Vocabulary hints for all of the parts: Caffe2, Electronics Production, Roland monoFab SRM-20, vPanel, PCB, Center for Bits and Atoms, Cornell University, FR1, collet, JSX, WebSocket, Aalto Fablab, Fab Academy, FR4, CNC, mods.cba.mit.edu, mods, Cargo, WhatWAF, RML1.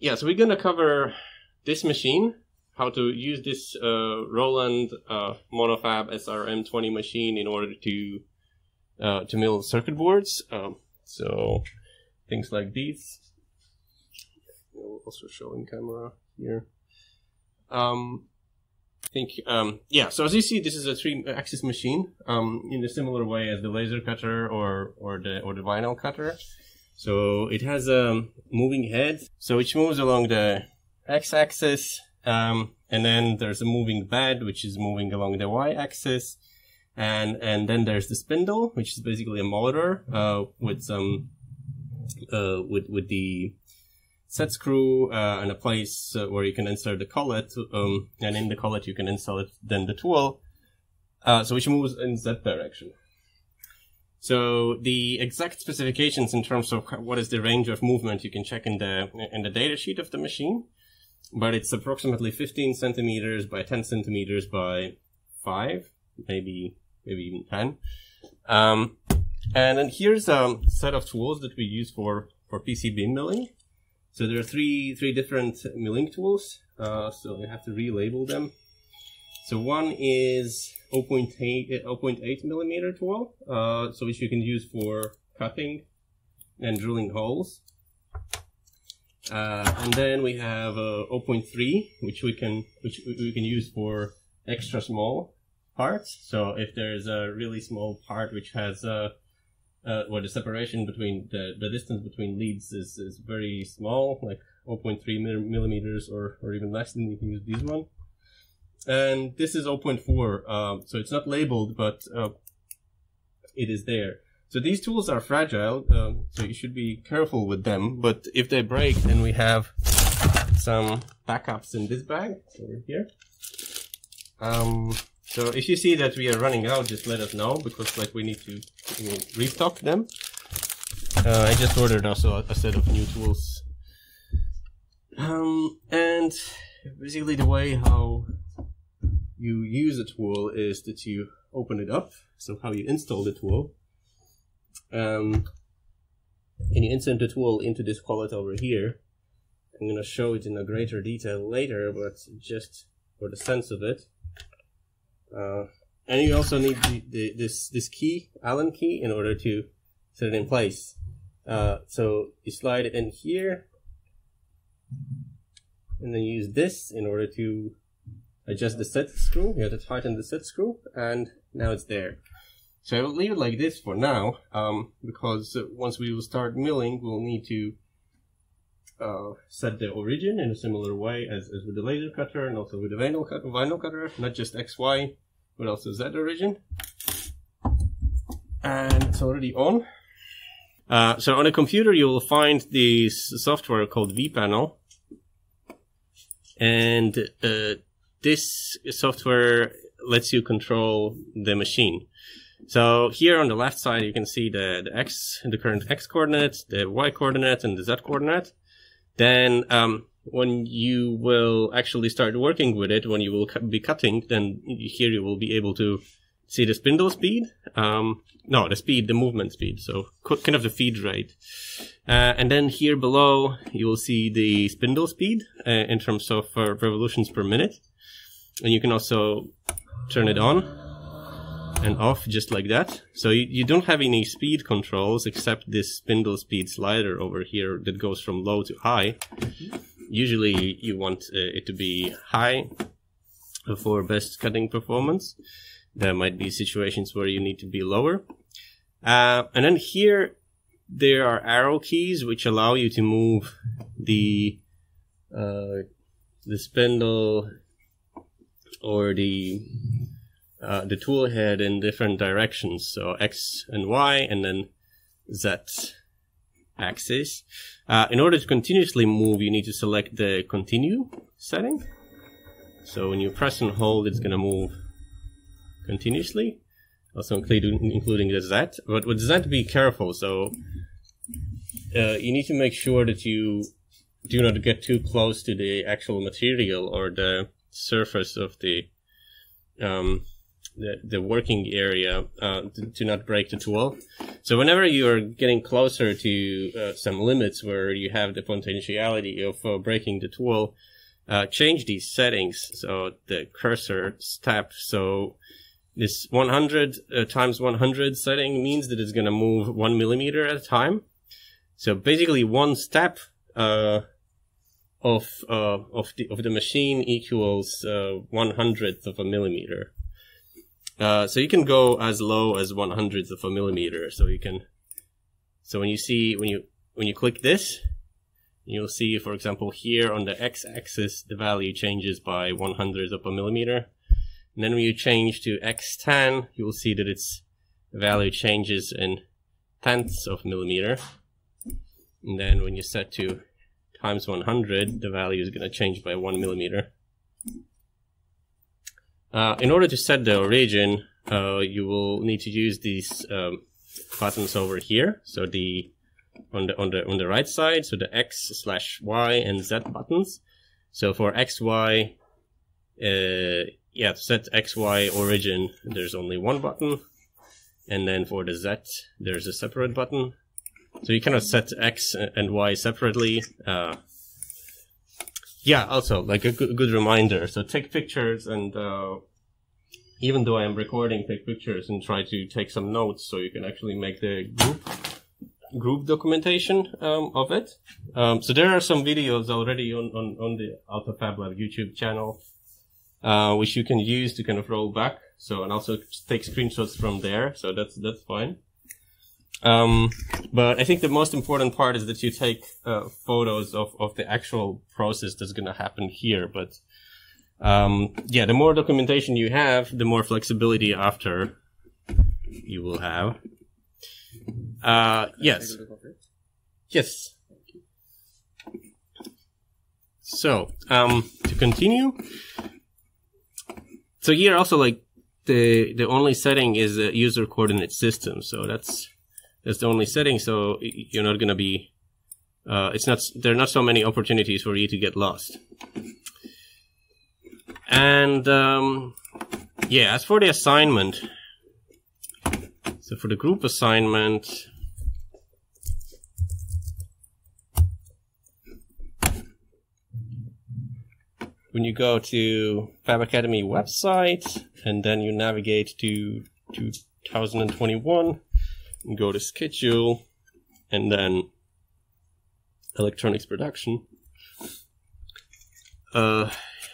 Yeah, so we're going to cover this machine, how to use this Roland monoFab SRM-20 machine in order to mill circuit boards. So things like these. We'll also show in camera here. So as you see, this is a 3-axis machine in a similar way as the laser cutter or the vinyl cutter. So it has a moving head, so it moves along the x-axis, and then there's a moving bed, which is moving along the y-axis, and then there's the spindle, which is basically a motor with the set screw and a place where you can insert the collet, and in the collet you can insert then the tool, so which moves in that direction. So the exact specifications in terms of what is the range of movement you can check in the data sheet of the machine, but it's approximately 15 centimeters by 10 centimeters by 5, maybe even 10. And then here's a set of tools that we use for PCB milling. So there are three different milling tools, so we have to relabel them. So one is 0.8 millimeter tool, so which you can use for cutting and drilling holes. And then we have 0.3, which we can use for extra small parts. So if there's a really small part which has where the separation between the distance between leads is very small, like 0.3 millimeters or even less, then you can use this one. And this is 0.4, so it's not labeled, but it is there. So these tools are fragile, so you should be careful with them, but if they break, then we have some backups in this bag over here. So if you see that we are running out, just let us know, because like we need to restock them. I just ordered also a set of new tools. And basically the way how you use a tool is that you open it up, so how you install the tool, and you insert the tool into this collet over here. I'm going to show it in a greater detail later, but just for the sense of it. And you also need this key, Allen key, in order to set it in place. So you slide it in here, and then use this in order to adjust the set screw. You have to tighten the set screw, and now it's there. So I will leave it like this for now, because once we will start milling, we'll need to set the origin in a similar way as with the laser cutter and also with the vinyl cutter, not just XY, but also Z origin. And it's already on. So on a computer, you will find this software called vPanel, and this software lets you control the machine. So here on the left side, you can see the current X coordinate, the Y coordinate, and the Z coordinate. Then when you will actually start working with it, when you will be cutting, then here you will be able to see the spindle speed. The movement speed. So kind of the feed rate. And then here below, you will see the spindle speed in terms of revolutions per minute. And you can also turn it on and off just like that. So you don't have any speed controls except this spindle speed slider over here that goes from low to high. Usually you want it to be high for best cutting performance. There might be situations where you need to be lower. And then here there are arrow keys which allow you to move the spindle or the tool head in different directions, so X and Y, and then Z axis. In order to continuously move, you need to select the continue setting. So when you press and hold, it's going to move continuously, also including the Z. But with Z, be careful. So you need to make sure that you do not get too close to the actual material or the surface of the working area to not break the 12. So whenever you're getting closer to some limits where you have the potentiality of breaking the 12, change these settings. So the cursor step. So this 100 times 100 setting means that it's going to move 1 millimeter at a time. So basically one step of the machine equals 1/100 of a millimeter. So you can go as low as 1/100 of a millimeter. So you can, so when you click this, you'll see, for example, here on the x-axis, the value changes by 1/100 of a millimeter. And then when you change to x10, you will see that its value changes in 1/10 of a millimeter. And then when you set to times 100, the value is going to change by 1 millimeter. In order to set the origin, you will need to use these buttons over here. So the on the right side, so the X/Y and Z buttons. So for XY, yeah, set XY origin, there's only one button, and then for the Z, there's a separate button. So you cannot set X and Y separately. Yeah, also like a good reminder. So take pictures, and even though I am recording, take pictures and try to take some notes so you can actually make the group documentation of it. So there are some videos already on the Aalto Fablab YouTube channel, which you can use to kind of roll back. So, and also take screenshots from there. So that's fine. But I think the most important part is that you take photos of the actual process that's going to happen here. But yeah, the more documentation you have, the more flexibility after you will have. Yes. Yes. So, to continue. So here also, like, the only setting is a user coordinate system. So that's the only setting. So you're not going to be, it's not, there are not so many opportunities for you to get lost. And, yeah, as for the assignment, so for the group assignment, when you go to Fab Academy website and then you navigate to 2021 and go to schedule and then electronics production,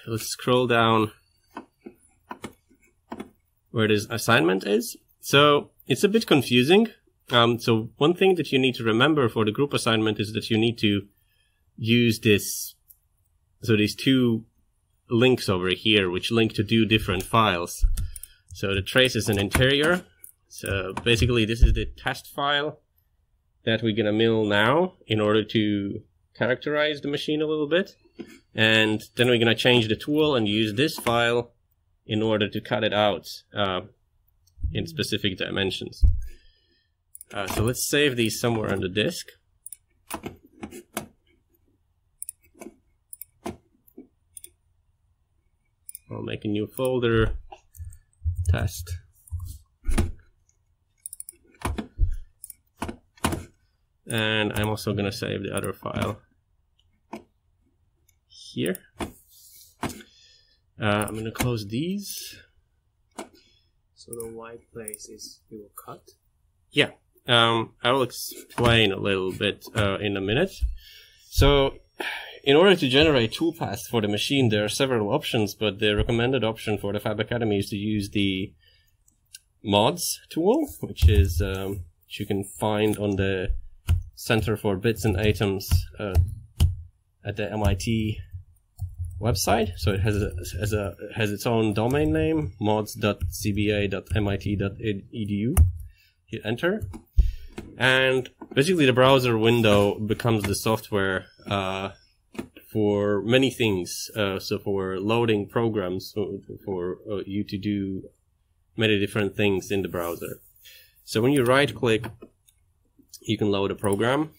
let's scroll down where this assignment is. So it's a bit confusing. So one thing that you need to remember for the group assignment is that you need to use this, so these two links over here, which link to two different files. So the trace is an interior. So basically this is the test file that we're going to mill now in order to characterize the machine a little bit. And then we're going to change the tool and use this file in order to cut it out in specific dimensions. So let's save these somewhere on the disk. I'll make a new folder, test. And I'm also going to save the other file here. I'm going to close these. So the white place is you will cut? Yeah, I will explain a little bit in a minute. So in order to generate toolpaths for the machine, there are several options, but the recommended option for the Fab Academy is to use the mods tool, which is which you can find on the Center for Bits and Atoms at the MIT website. So it has its own domain name, mods.cba.mit.edu. Hit enter. And basically the browser window becomes the software for many things. So for loading programs, for you to do many different things in the browser. So when you right click, you can load a program.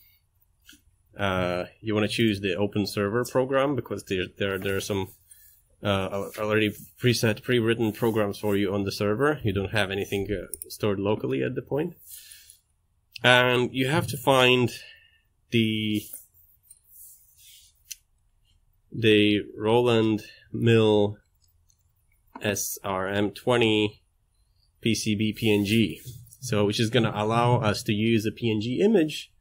You want to choose the open server program because there are some already preset, pre-written programs for you on the server. You don't have anything stored locally at the point. And you have to find the Roland Mill SRM-20 PCB PNG. So, which is going to allow us to use a PNG image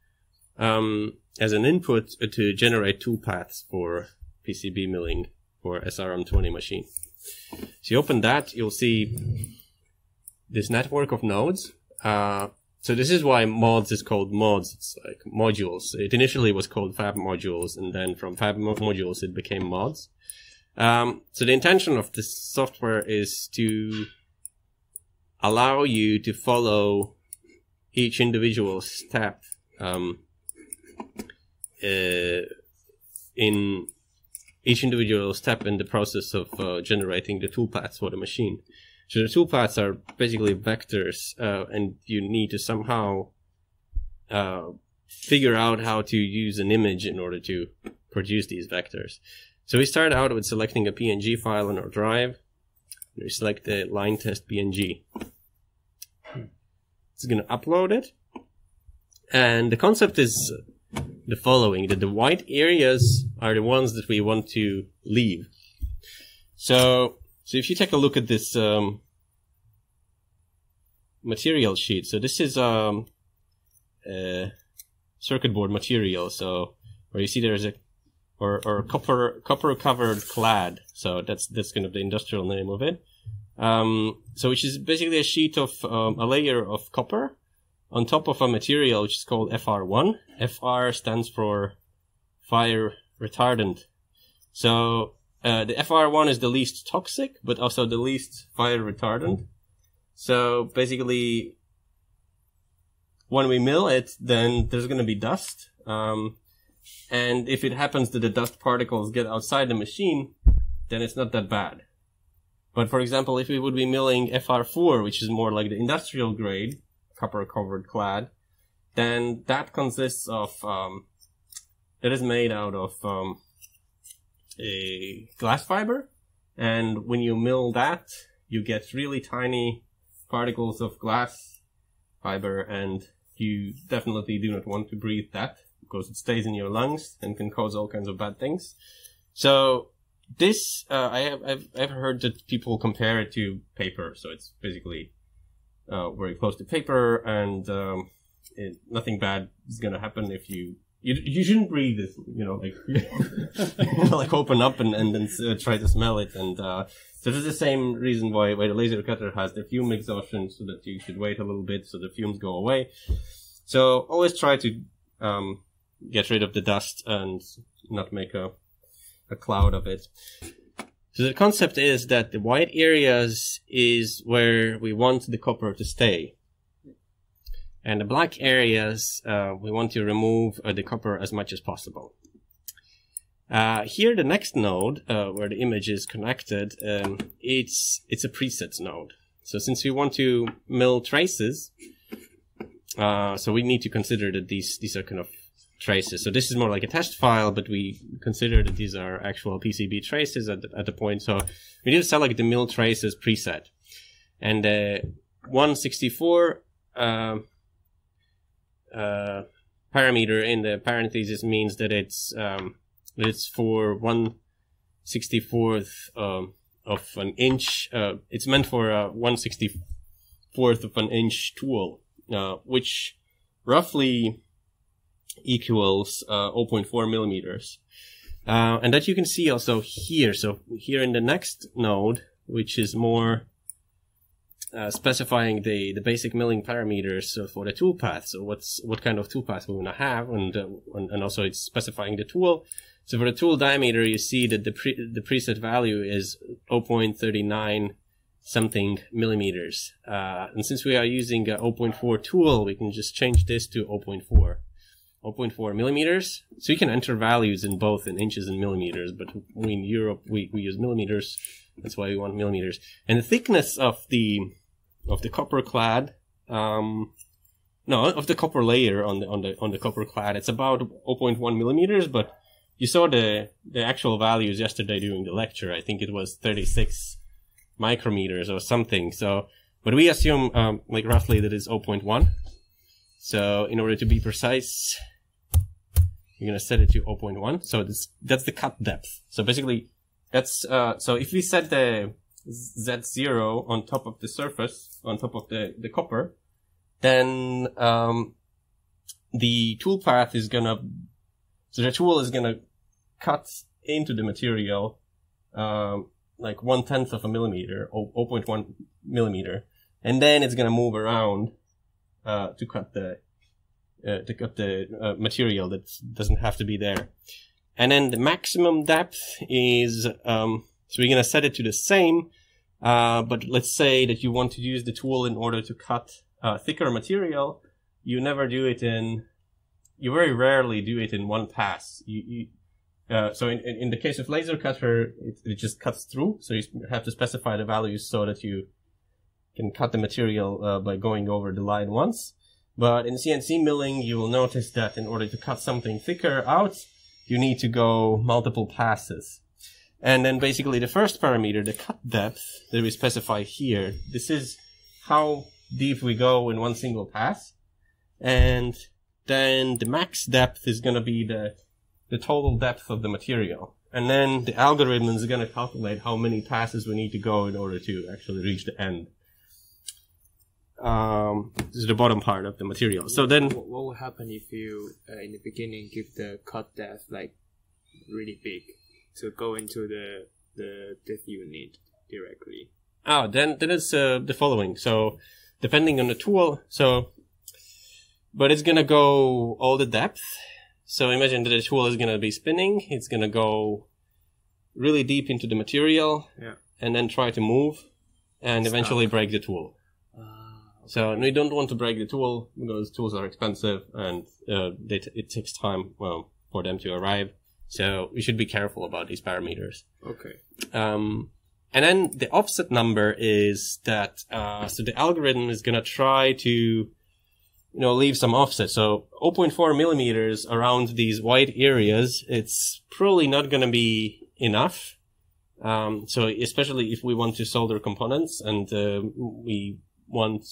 as an input to generate tool paths for PCB milling for SRM-20 machine. So you open that, you'll see this network of nodes. So this is why mods is called mods. It's like modules. It initially was called Fab Modules, and then from Fab Modules it became mods. So the intention of this software is to allow you to follow each individual step in the process of generating the toolpaths for the machine. So the toolpaths are basically vectors, and you need to somehow figure out how to use an image in order to produce these vectors. So we start out with selecting a PNG file on our drive. We select the line test PNG. It's going to upload it. And the concept is the following, that the white areas are the ones that we want to leave. So if you take a look at this material sheet, so this is circuit board material. So where you see there's a or copper covered clad. So that's kind of the industrial name of it. So which is basically a sheet of a layer of copper on top of a material which is called FR1. FR stands for fire retardant. So the FR1 is the least toxic, but also the least fire retardant. So basically, when we mill it, then there's going to be dust. And if it happens that the dust particles get outside the machine, then it's not that bad. But for example, if we would be milling FR4, which is more like the industrial grade, copper covered clad, then that consists of, it is made out of a glass fiber. And when you mill that, you get really tiny particles of glass fiber, and you definitely do not want to breathe that, because it stays in your lungs and can cause all kinds of bad things. So this, I've heard that people compare it to paper. So it's basically very close to paper, and nothing bad is going to happen if you shouldn't breathe it, you know, like, like open up and then try to smell it. And so this is the same reason why the laser cutter has the fume exhaustion, so that you should wait a little bit so the fumes go away. So always try to get rid of the dust and not make a cloud of it. So the concept is that the white areas is where we want the copper to stay. And the black areas, we want to remove the copper as much as possible. Here, the next node, where the image is connected, it's a presets node. So since we want to mill traces, so we need to consider that these are kind of traces. So this is more like a test file, but we consider that these are actual PCB traces at the point. So we need to select the mill traces preset. And 164 parameter in the parentheses means that it's for 1/64 of an inch. It's meant for a 1/64 of an inch tool. Which roughly equals 0.4 millimeters. And that you can see also here. So here in the next node, which is more specifying the basic milling parameters for the toolpath. So what kind of toolpath we want to have, and also it's specifying the tool. So for the tool diameter, you see that the preset value is 0.39 something millimeters. And since we are using a 0.4 tool, we can just change this to 0.4 millimeters. So you can enter values in both in inches and millimeters, but in Europe we use millimeters. That's why we want millimeters. And the thickness of the copper clad, of the copper layer on the copper clad, it's about 0.1 millimeters, but You saw the actual values yesterday during the lecture. I think it was 36 micrometers or something. So, but we assume like roughly that it's 0.1. So in order to be precise, you're going to set it to 0.1. So that's the cut depth. So basically that's, so if we set the Z0 on top of the surface, on top of the copper, then, the tool path is gonna, so the tool is gonna cut into the material, like 1/10 of a millimeter or 0.1 millimeter. And then it's gonna move around, to cut the material that doesn't have to be there. And then the maximum depth is, so we're gonna set it to the same, but let's say that you want to use the tool in order to cut, thicker material. You never do it in, you very rarely do it in one pass. So in the case of laser cutter, it just cuts through. So you have to specify the values so that you can cut the material by going over the line once. But in CNC milling, you will notice that in order to cut something thicker out, you need to go multiple passes. And then basically the first parameter, the cut depth that we specify here, this is how deep we go in one single pass. And then the max depth is going to be the total depth of the material. And then the algorithm is going to calculate how many passes we need to go in order to actually reach the end. This is the bottom part of the material. So then what will happen if you, in the beginning, give the cut depth like really big to go into the depth you need directly? Oh, then it's the following. So depending on the tool, so... But it's gonna go all the depth. So imagine that the tool is gonna be spinning. It's gonna go really deep into the material, yeah, and then try to move and eventually break the tool. Okay. So we don't want to break the tool because tools are expensive and it takes time for them to arrive. So we should be careful about these parameters. Okay. And then the offset number is that so the algorithm is gonna try to, you know, leave some offset. So 0.4 millimeters around these wide areas, it's probably not going to be enough. So especially if we want to solder components and we want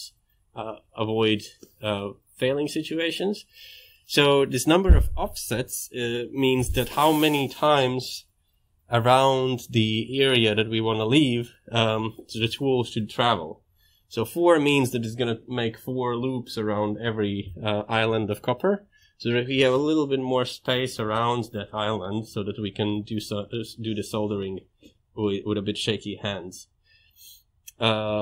avoid failing situations. So this number of offsets means that how many times around the area that we want to leave so the tool should travel. So 4 means that it's going to make 4 loops around every island of copper. So that we have a little bit more space around that island so that we can do the soldering with a bit shaky hands. And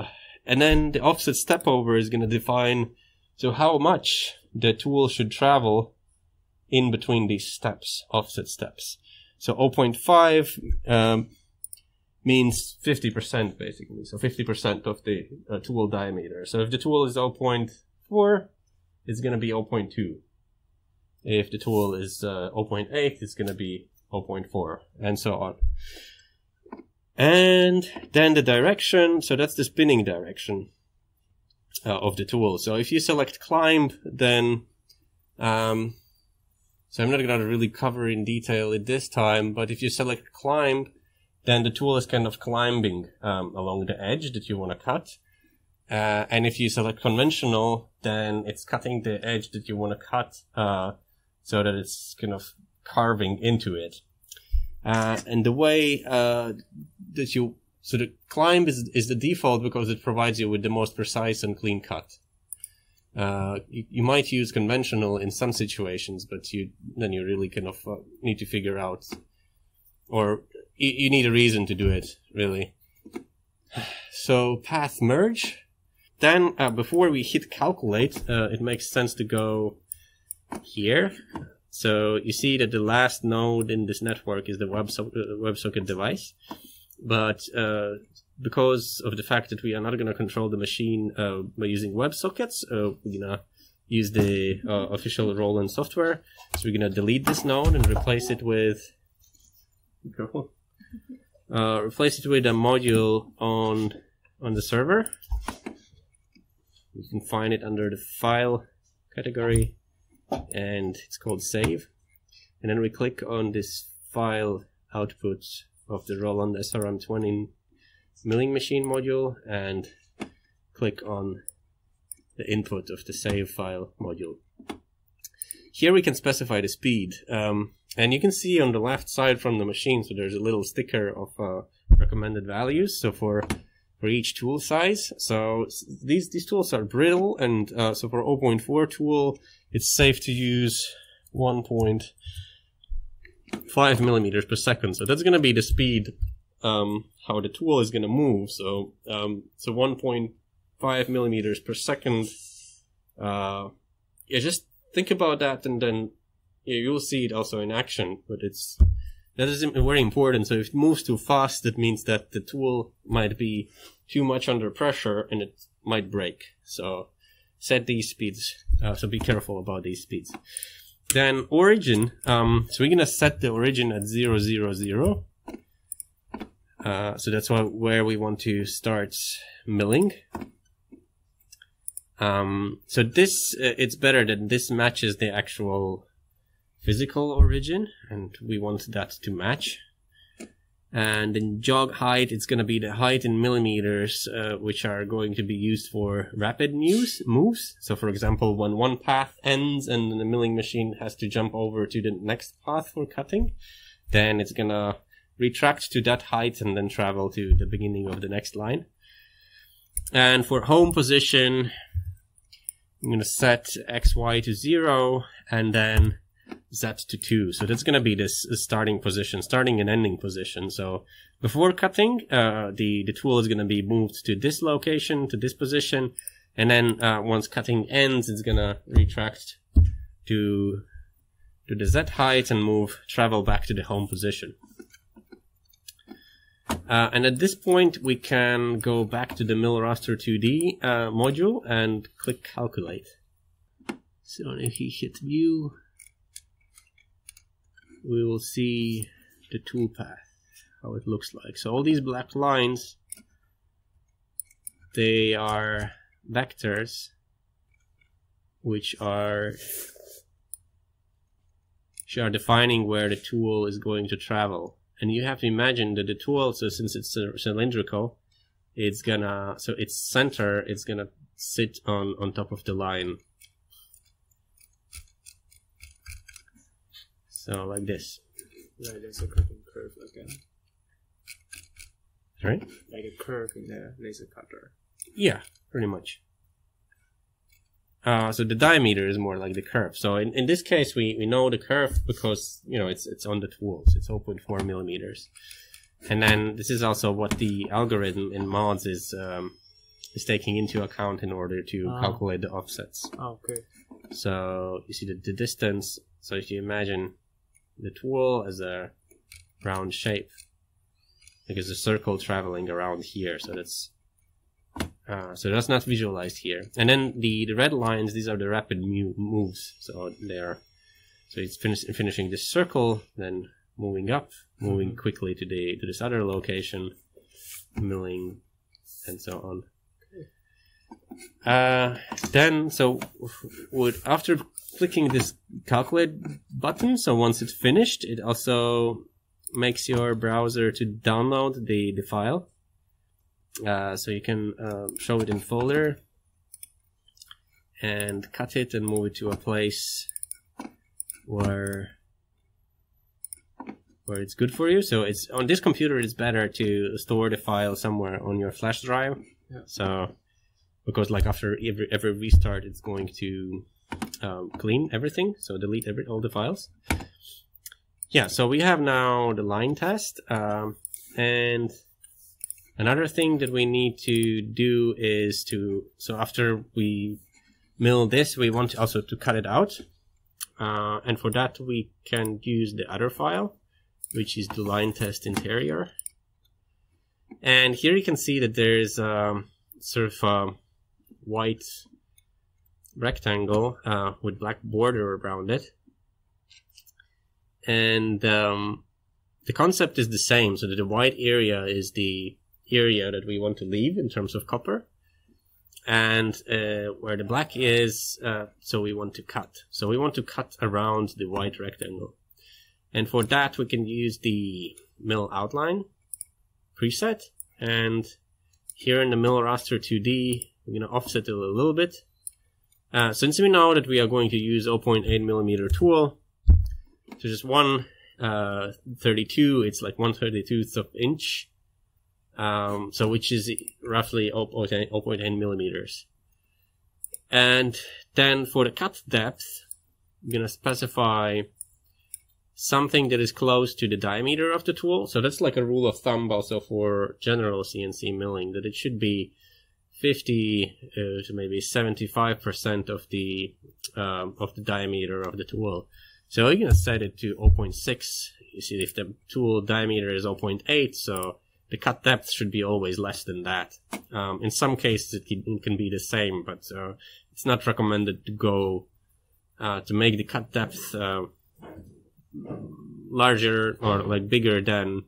then the offset step over is going to define so how much the tool should travel in between these steps, offset steps. So 0.5 means 50% basically, so 50% of the tool diameter. So if the tool is 0.4, it's going to be 0.2. If the tool is 0.8, it's going to be 0.4, and so on. And then the direction, so that's the spinning direction of the tool. So if you select climb, then... so I'm not going to really cover in detail it this time, but if you select climb, then the tool is kind of climbing along the edge that you want to cut. And if you select conventional, then it's cutting the edge that you want to cut so that it's kind of carving into it. And the way that you... So the climb is the default because it provides you with the most precise and clean cut. You might use conventional in some situations, but then you really kind of need to figure out... or you need a reason to do it, really. So path merge. Then before we hit calculate, it makes sense to go here. So you see that the last node in this network is the WebSocket device. But because of the fact that we are not going to control the machine by using WebSockets, we're going to use the official Roland software. So we're going to delete this node and replace it with... Cool. Replace it with a module on the server. You can find it under the file category, and it's called save. And then we click on this file output of the Roland SRM-20 milling machine module and click on the input of the save file module. Here we can specify the speed, and you can see on the left side from the machine, so there's a little sticker of recommended values, so for each tool size. So these tools are brittle, and so for 0.4 tool it's safe to use 1.5 millimeters per second, so that's going to be the speed how the tool is going to move. So so 1.5 millimeters per second, yeah, just think about that, and then yeah, you'll see it also in action. But that is very important. So if it moves too fast, that means that the tool might be too much under pressure and it might break. So set these speeds. So be careful about these speeds. Then origin. So we're gonna set the origin at 000. So that's where we want to start milling. So this it's better that this matches the actual physical origin, and we want that to match. And in jog height, it's going to be the height in millimeters, which are going to be used for rapid moves. So for example, when one path ends and the milling machine has to jump over to the next path for cutting, then it's going to retract to that height and then travel to the beginning of the next line. And for home position, I'm going to set XY to 0 and then Z to 2. So that's going to be this starting position, starting and ending position. So before cutting, the tool is going to be moved to this location, to this position, and then once cutting ends, it's going to retract to the Z height and travel back to the home position. And at this point, we can go back to the Mill Raster 2D module and click Calculate. So if you hit View, we will see the toolpath, how it looks like. So all these black lines, they are vectors, which are defining where the tool is going to travel. And you have to imagine that the tool, so since it's cylindrical, it's gonna, so its center is gonna sit on top of the line. So like this. Yeah, there's a curve again. Sorry? Like a curve in the laser cutter. Yeah, pretty much. So the diameter is more like the curve. So in this case, we know the curve because, you know, it's on the tools. It's 0.4 millimeters. And then this is also what the algorithm in mods is taking into account in order to calculate the offsets. Oh, okay. So you see the distance. So if you imagine the tool as a round shape, because the circle traveling around here, so that's. So that's not visualized here. And then the red lines, these are the rapid moves. So they're, so it's finishing this circle, then moving up, moving quickly to this other location, milling, and so on. Then, so after clicking this calculate button, so once it's finished, it also makes your browser to download the file. So you can show it in folder and cut it and move it to a place where it's good for you. So it's on this computer, it's better to store the file somewhere on your flash drive. Yeah. So because like after every restart, it's going to clean everything, so delete all the files. Yeah. So we have now the line test, and another thing that we need to do is to, so after we mill this, we want also to cut it out. And for that, we can use the other file, which is the line test interior. And here you can see that there's sort of a white rectangle with black border around it. And the concept is the same, so that the white area is the area that we want to leave in terms of copper, and where the black is, so we want to cut around the white rectangle. And for that, we can use the mill outline preset. And here in the mill raster 2D, we're going to offset it a little bit. Since we know that we are going to use 0.8mm tool, so just 1/32, it's like 1/32th of inch, so which is roughly 0.8mm. And then for the cut depth, I'm going to specify something that is close to the diameter of the tool. So that's like a rule of thumb also for general CNC milling, that it should be 50 to maybe 75% of the diameter of the tool. So you're gonna set it to 0.6. You see, if the tool diameter is 0.8, so the cut depth should be always less than that. In some cases it can be the same, but it's not recommended to go to make the cut depth larger or like bigger than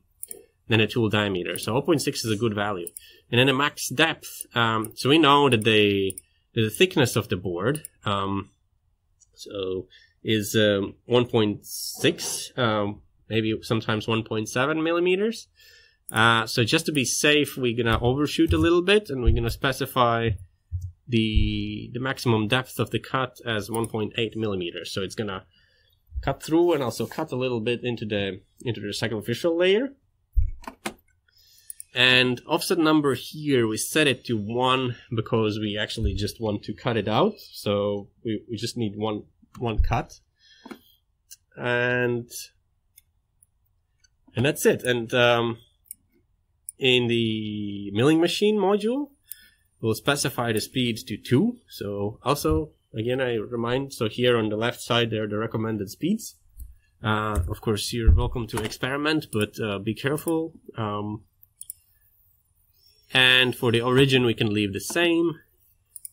a tool diameter. So 0.6 is a good value. And then the max depth, so we know that the thickness of the board so is 1.6, maybe sometimes 1.7mm. So just to be safe, we're gonna overshoot a little bit, and we're gonna specify the maximum depth of the cut as 1.8mm. So it's gonna cut through and also cut a little bit into the sacrificial layer. And offset number here, we set it to 1 because we actually just want to cut it out. So we just need one cut. And that's it. And in the milling machine module, we'll specify the speed to 2. So also, again, I remind, so here on the left side, there are the recommended speeds. Of course, you're welcome to experiment, but be careful. And for the origin, we can leave the same.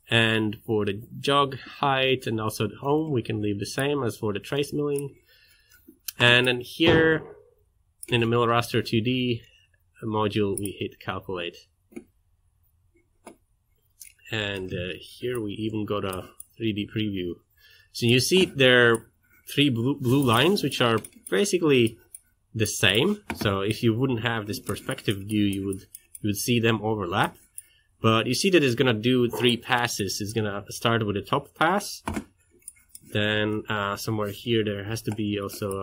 And for the jog height and also the home, we can leave the same as for the trace milling. And then here in the mill raster 2D module, we hit calculate. And here we even got a 3D preview. So you see there are 3 blue lines, which are basically the same. So if you wouldn't have this perspective view, you would see them overlap. But you see that it's gonna do 3 passes. It's gonna start with the top pass. Then somewhere here there has to be also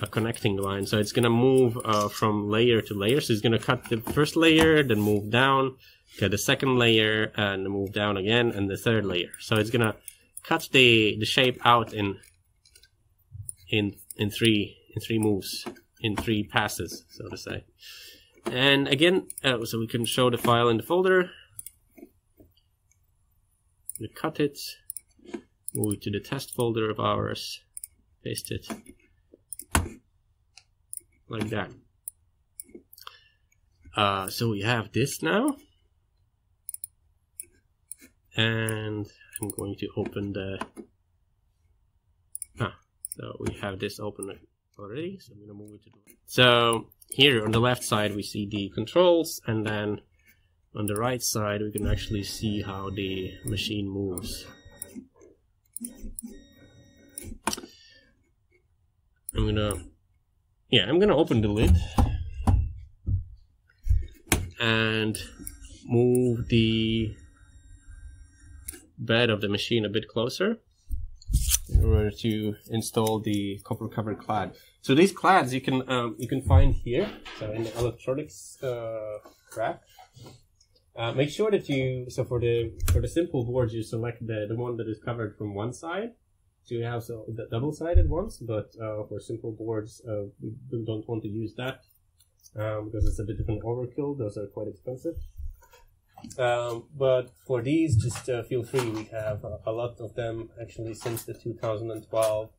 a connecting line. So it's gonna move from layer to layer. So it's gonna cut the first layer, then move down, cut the second layer, and move down again, and the third layer. So it's gonna cut the shape out in three moves. In 3 passes, so to say. And again, so we can show the file in the folder. We cut it, move it to the test folder of ours, paste it, like that. So we have this now. And I'm going to open the... so we have this open already, so I'm going to move it to the right. So here on the left side we see the controls, and then on the right side we can actually see how the machine moves. I'm gonna open the lid and move the bed of the machine a bit closer in order to install the copper covered clad. So these clads you can find here, so in the electronics rack. Make sure that you, so for the simple boards, you select the one that is covered from one side, so you have the double-sided ones. But for simple boards, we don't want to use that because it's a bit of an overkill. Those are quite expensive. But for these, just feel free. We have a lot of them actually since the 2012,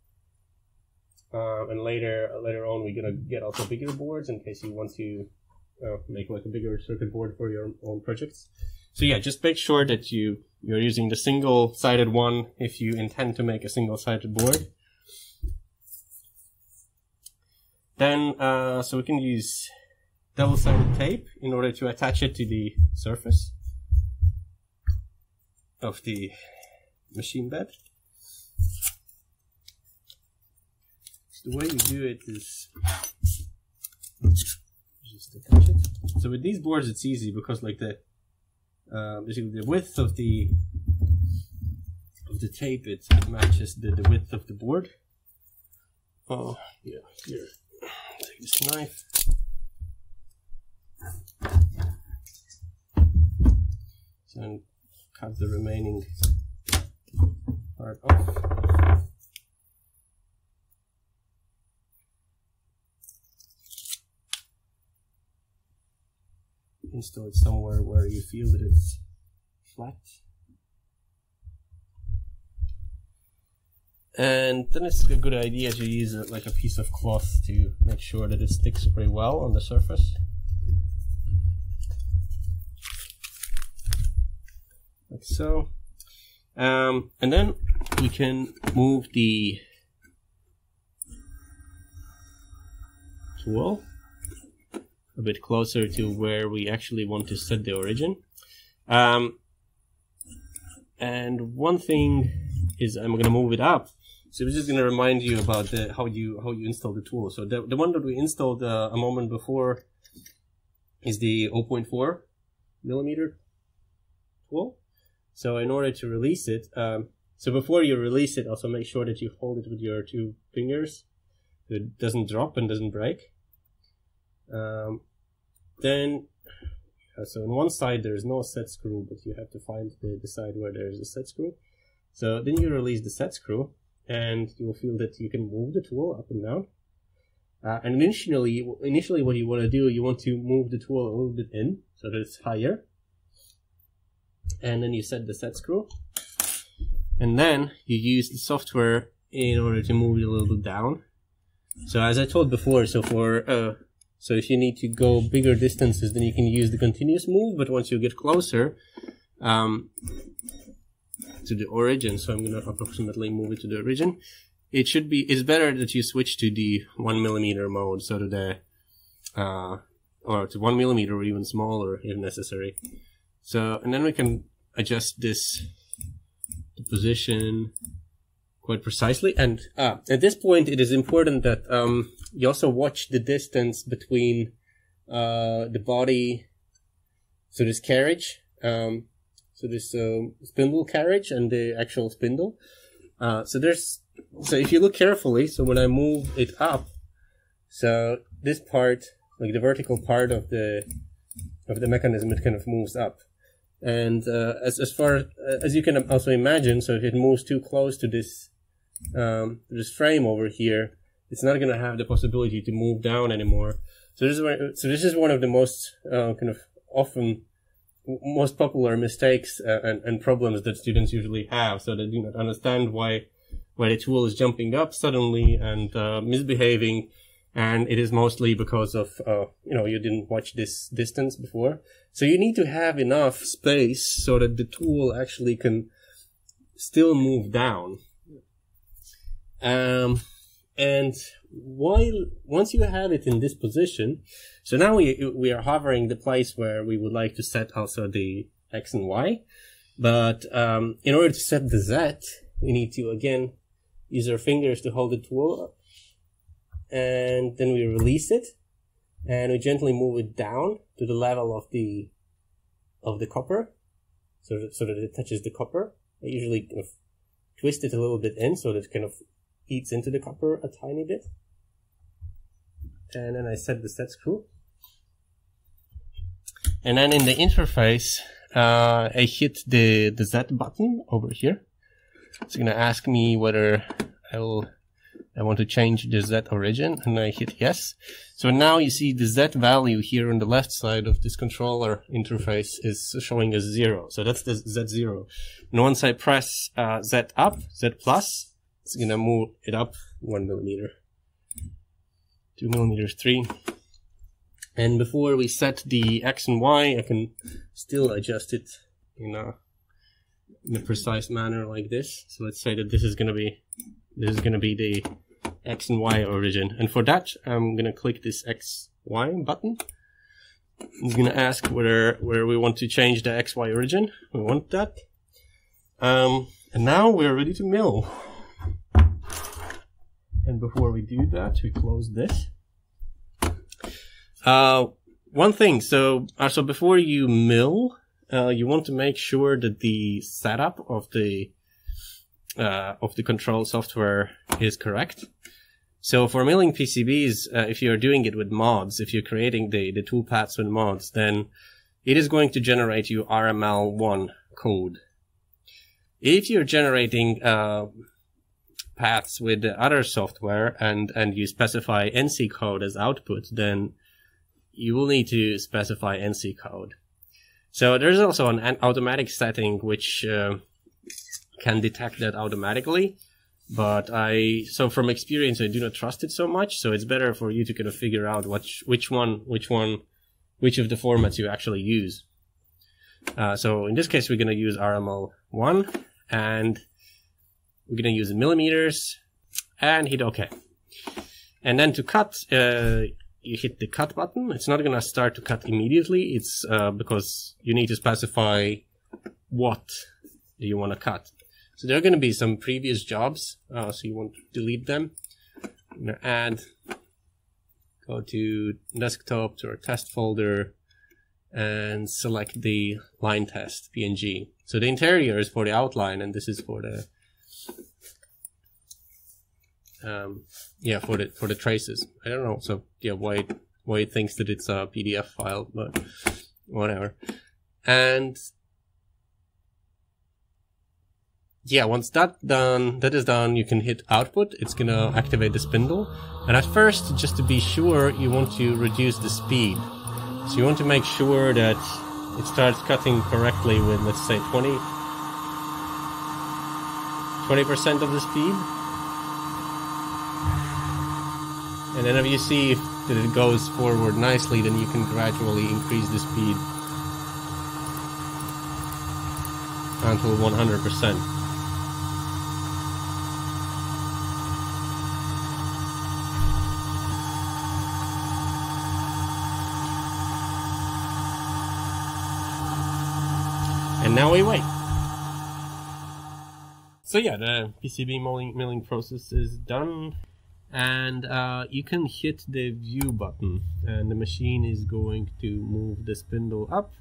and later on we're gonna get also bigger boards in case you want to make like a bigger circuit board for your own projects. So yeah, just make sure that you're using the single-sided one if you intend to make a single-sided board. Then so we can use double-sided tape in order to attach it to the surface of the machine bed. the way you do it is just attach it. So with these boards it's easy because like the basically the width of the tape it matches the width of the board. Oh yeah, here, take this knife. And cut the remaining part off. Install it somewhere where you feel that it's flat. And then it's a good idea to use like a piece of cloth to make sure that it sticks pretty well on the surface. So, and then we can move the tool a bit closer to where we actually want to set the origin. And one thing is I'm going to move it up. So we're just going to remind you about the, how you install the tool. So the one that we installed a moment before is the 0.4 millimeter tool. So in order to release it, so before you release it, also make sure that you hold it with your two fingers so it doesn't drop and doesn't break. Then, so on one side there is no set screw, but you have to find the side where there is a set screw. So then you release the set screw and you'll feel that you can move the tool up and down. And initially what you want to do, you want to move the tool a little bit in so that it's higher. And then you set the set screw, and then you use the software in order to move it a little bit down. So as I told before, so for so if you need to go bigger distances, then you can use the continuous move. But once you get closer to the origin, so I'm going to approximately move it to the origin. It should be, it's better that you switch to the 1 millimeter mode, so to the or to 1 millimeter or even smaller if necessary. So, and then we can adjust this position quite precisely. And at this point, it is important that you also watch the distance between the body, so this carriage, so this spindle carriage and the actual spindle. So if you look carefully, so when I move it up, so this part, like the vertical part of the mechanism, it kind of moves up. And as far as you can also imagine, so if it moves too close to this frame over here, it's not going to have the possibility to move down anymore. So this is one of the most kind of often most popular mistakes and problems that students usually have. So they do not understand why the tool is jumping up suddenly and misbehaving. And it is mostly because of, you know, you didn't watch this distance before. So you need to have enough space so that the tool actually can still move down. And while, once you have it in this position, so now we are hovering the place where we would like to set also the X and Y. But in order to set the Z, we need to, again, use our fingers to hold the tool up. And then we release it and we gently move it down to the level of the copper so that it touches the copper. I usually kind of twist it a little bit in so that it kind of eats into the copper a tiny bit. And then I set the set screw. And then in the interface, I hit the Z button over here. It's going to ask me whether I want to change the Z origin, and I hit yes. So now you see the Z value here on the left side of this controller interface is showing as 0. So that's the Z0. And once I press Z up, Z plus, it's going to move it up 1 millimeter, 2 millimeters, 3. And before we set the X and Y, I can still adjust it in a precise manner like this. So let's say that this is going to be the X and Y origin. And for that, I'm going to click this XY button. It's going to ask where we want to change the XY origin. We want that. And now we're ready to mill. And before we do that, we close this. One thing, so before you mill, you want to make sure that the setup of the control software is correct. So for milling PCBs, if you're doing it with mods, if you're creating the toolpaths with mods, then it is going to generate you RML1 code. If you're generating paths with the other software and you specify NC code as output, then you will need to specify NC code. So there's also an automatic setting which can detect that automatically, but so from experience I do not trust it so much. So it's better for you to kind of figure out which of the formats you actually use. So in this case we're going to use RML1 and we're going to use millimeters and hit OK. And then to cut, you hit the cut button. It's not going to start to cut immediately. It's because you need to specify what you want to cut. So there are going to be some previous jobs. So you want to delete them. I'm going to add, go to desktop to our test folder and select the line test PNG. So the interior is for the outline and this is for the for the traces. I don't know. So yeah, why it thinks that it's a PDF file, but whatever. And yeah, once that is done, you can hit output. It's gonna activate the spindle. And at first, just to be sure, you want to reduce the speed. So you want to make sure that it starts cutting correctly with, let's say, 20% of the speed. And then if you see that it goes forward nicely, then you can gradually increase the speed until 100%. And now we wait. So yeah, the PCB milling process is done. And you can hit the view button and the machine is going to move the spindle up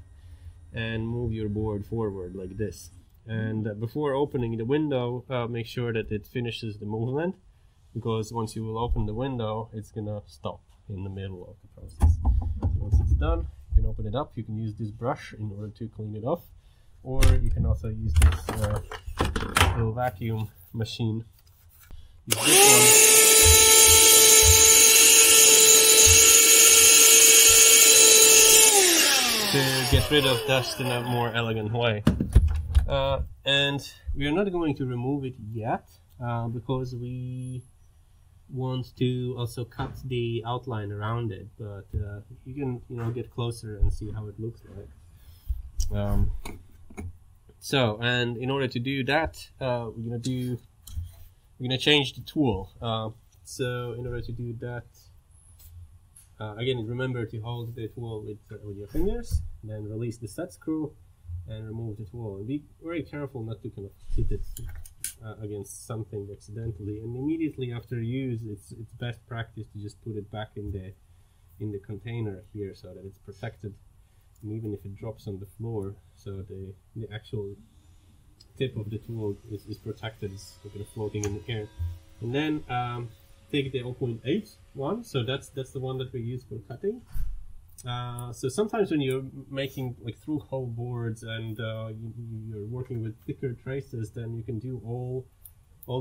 and move your board forward like this. And before opening the window, make sure that it finishes the movement, because once you will open the window, it's gonna stop in the middle of the process. Once it's done, you can open it up. You can use this brush in order to clean it off, or you can also use this little vacuum machine. Use this one. To get rid of dust in a more elegant way. And we are not going to remove it yet, because we want to also cut the outline around it, but you can get closer and see how it looks like. So, and in order to do that, we're gonna change the tool. So in order to do that, again, remember to hold the tool with your fingers, then release the set screw and remove the tool. And be very careful not to kind of hit it against something accidentally. And immediately after use, it's best practice to just put it back in the container here so that it's protected. And even if it drops on the floor, so the actual tip of the tool is protected. It's kind of floating in the air. And then take the 0.8 one, so that's the one that we use for cutting. So sometimes when you're making like through-hole boards and you're working with thicker traces, then you can do all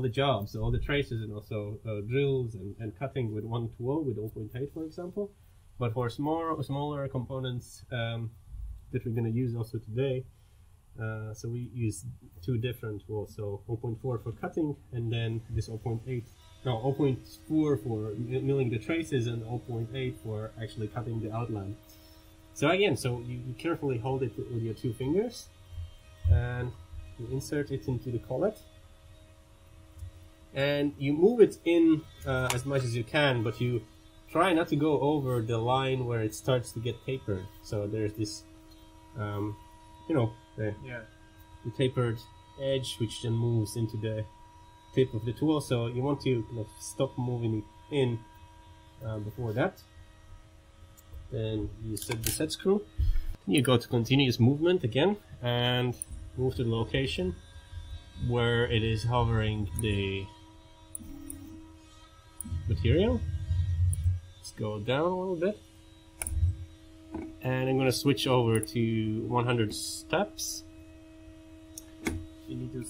the jobs, all the traces, and also drills and cutting with one tool with 0.8, for example. But for smaller components that we're going to use also today, so we use two different tools. So 0.4 for cutting, and then this 0.8. No, 0.4 for milling the traces and 0.8 for actually cutting the outline. So again, so you carefully hold it with your two fingers and you insert it into the collet. And you move it in as much as you can, but you try not to go over the line where it starts to get tapered. So there's this, the tapered edge which then moves into the tip of the tool, so you want to kind of stop moving it in before that. Then you set the set screw. You go to continuous movement again and move to the location where it is hovering the material. Let's go down a little bit. And I'm going to switch over to 100 steps. You need to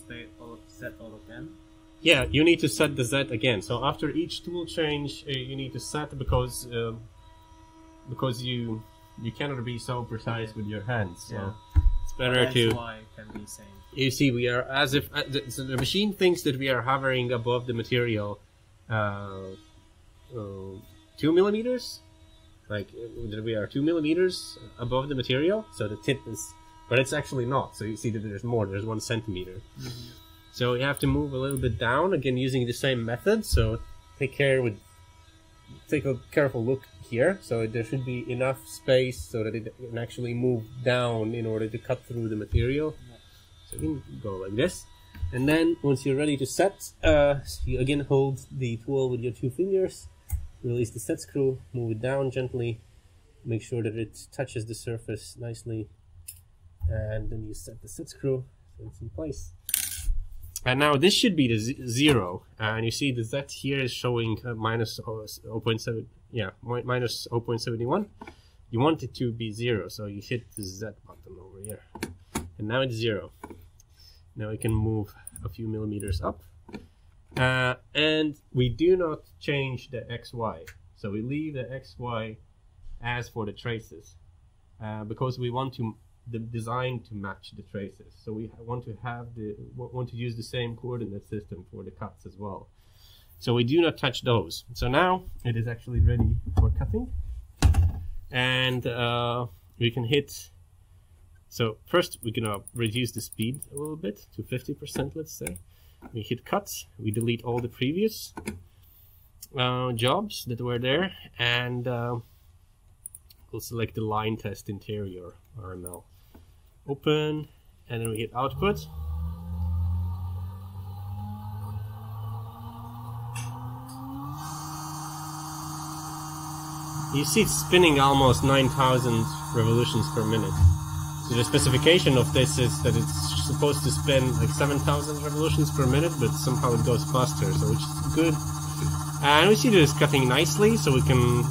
set all again? Yeah, you need to set the Z again. So after each tool change, you need to set, because you cannot be so precise with your hands. So it's better to... That's why it can be same. You see, we are as if... so the machine thinks that we are hovering above the material 2 millimeters. Like, we are 2 millimeters above the material, so the tip is... But it's actually not, so you see that there's more, there's 1 centimeter. Mm-hmm. So you have to move a little bit down, again using the same method, so take a careful look here, so there should be enough space so that it can actually move down in order to cut through the material. Yeah. So you can go like this. And then, once you're ready to set, you again hold the tool with your 2 fingers, release the set screw, move it down gently, make sure that it touches the surface nicely, and then you set the set screw so it's in place. And now this should be the zero, and you see the Z here is showing minus 0.7, yeah, minus 0.71. You want it to be zero, so you hit the Z button over here, and now it's zero. Now we can move a few millimeters up, and we do not change the XY, so we leave the XY as for the traces, because we want to the design to match the traces, so we want to have the use the same coordinate system for the cuts as well. So we do not touch those. So now it is actually ready for cutting, and we can hit. So first we're gonna reduce the speed a little bit to 50%. Let's say we hit cuts. We delete all the previous jobs that were there, and we'll select the line test interior RML. Open, and then we hit output. You see it's spinning almost 9,000 revolutions per minute. So the specification of this is that it's supposed to spin like 7,000 revolutions per minute, but somehow it goes faster, so which is good. And we see that it's cutting nicely, so we can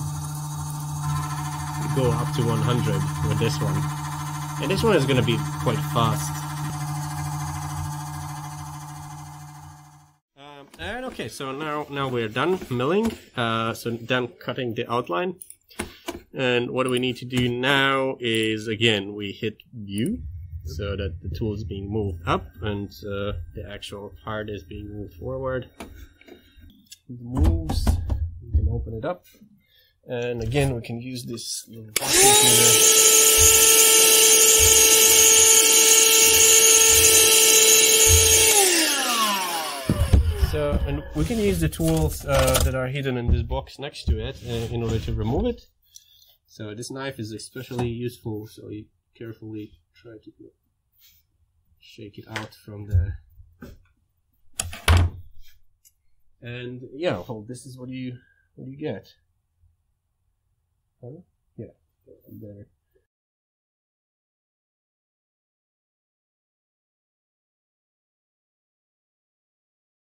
go up to 100 with this one. And this one is going to be quite fast. And okay, so now we're done milling, so done cutting the outline. And what we need to do now is, again, we hit view, so that the tool is being moved up and the actual part is being moved forward. It moves, you can open it up. And again, we can use this little vacuum cleaner. So, and we can use the tools that are hidden in this box next to it in order to remove it. So this knife is especially useful, so you carefully try to shake it out from the... And yeah, well, this is what you get. Huh? Yeah, better.